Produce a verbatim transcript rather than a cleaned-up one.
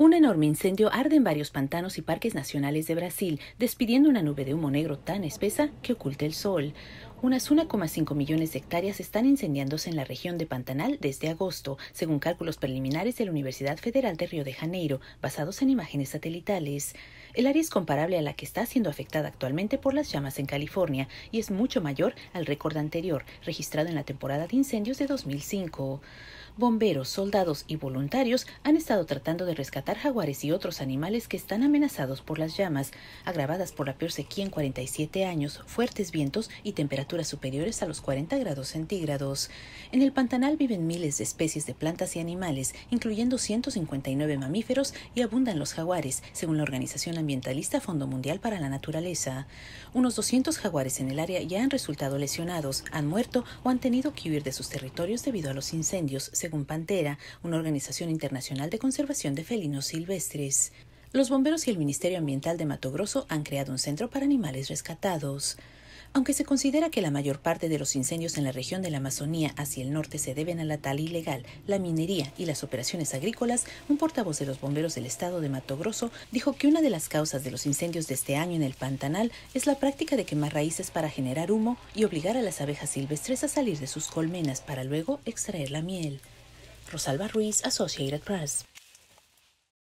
Un enorme incendio arde en varios pantanos y parques nacionales de Brasil, despidiendo una nube de humo negro tan espesa que oculta el sol. Unas uno coma cinco millones de hectáreas están incendiándose en la región de Pantanal desde agosto, según cálculos preliminares de la Universidad Federal de Río de Janeiro, basados en imágenes satelitales. El área es comparable a la que está siendo afectada actualmente por las llamas en California y es mucho mayor al récord anterior, registrado en la temporada de incendios de dos mil cinco. Bomberos, soldados y voluntarios han estado tratando de rescatar jaguares y otros animales que están amenazados por las llamas, agravadas por la peor sequía en cuarenta y siete años, fuertes vientos y temperaturas superiores a los cuarenta grados centígrados. En el Pantanal viven miles de especies de plantas y animales, incluyendo ciento cincuenta y nueve mamíferos, y abundan los jaguares, según la organización ambientalista Fondo Mundial para la Naturaleza. Unos doscientos jaguares en el área ya han resultado lesionados, han muerto o han tenido que huir de sus territorios debido a los incendios, según Panthera, una organización internacional de conservación de felinos silvestres. Los bomberos y el Ministerio Ambiental de Mato Grosso han creado un centro para animales rescatados. Aunque se considera que la mayor parte de los incendios en la región de la Amazonía hacia el norte se deben a la tala ilegal, la minería y las operaciones agrícolas, un portavoz de los bomberos del estado de Mato Grosso dijo que una de las causas de los incendios de este año en el Pantanal es la práctica de quemar raíces para generar humo y obligar a las abejas silvestres a salir de sus colmenas para luego extraer la miel. Rosalba Ruiz, Associated Press.